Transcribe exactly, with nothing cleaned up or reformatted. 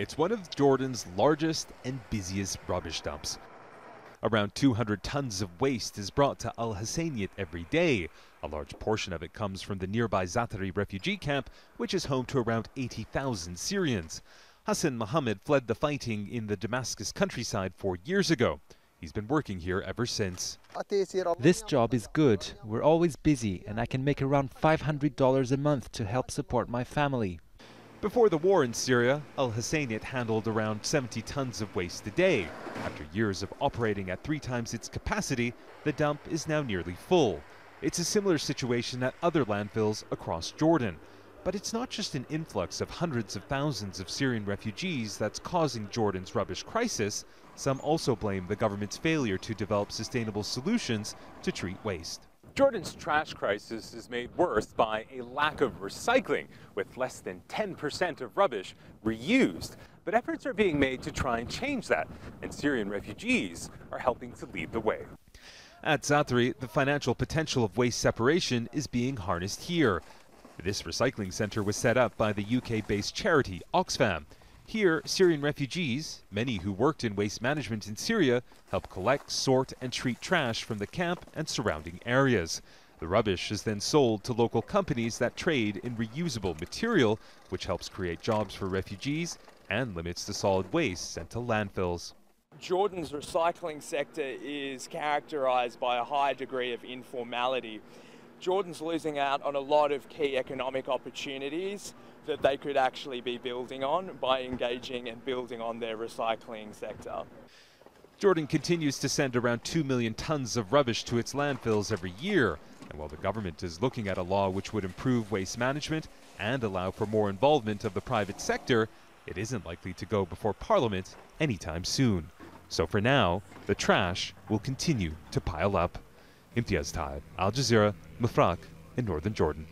It's one of Jordan's largest and busiest rubbish dumps. Around two hundred tons of waste is brought to Al-Hasaniyat every day. A large portion of it comes from the nearby Zaatari refugee camp, which is home to around eighty thousand Syrians. Hassan Mohammed fled the fighting in the Damascus countryside four years ago. He's been working here ever since. This job is good. We're always busy, and I can make around five hundred dollars a month to help support my family. Before the war in Syria, Al-Hasaniyat handled around seventy tons of waste a day. After years of operating at three times its capacity, the dump is now nearly full. It's a similar situation at other landfills across Jordan. But it's not just an influx of hundreds of thousands of Syrian refugees that's causing Jordan's rubbish crisis. Some also blame the government's failure to develop sustainable solutions to treat waste. Jordan's trash crisis is made worse by a lack of recycling, with less than ten percent of rubbish reused. But efforts are being made to try and change that, and Syrian refugees are helping to lead the way. At Zaatari, the financial potential of waste separation is being harnessed here. This recycling center was set up by the U K-based charity Oxfam. Here, Syrian refugees, many who worked in waste management in Syria, help collect, sort and treat trash from the camp and surrounding areas. The rubbish is then sold to local companies that trade in reusable material, which helps create jobs for refugees and limits the solid waste sent to landfills. Jordan's recycling sector is characterized by a high degree of informality. Jordan's losing out on a lot of key economic opportunities that they could actually be building on by engaging and building on their recycling sector. Jordan continues to send around two million tons of rubbish to its landfills every year. And while the government is looking at a law which would improve waste management and allow for more involvement of the private sector, it isn't likely to go before Parliament anytime soon. So for now, the trash will continue to pile up. Imtiaz Tyab, Al Jazeera, Mufraq in northern Jordan.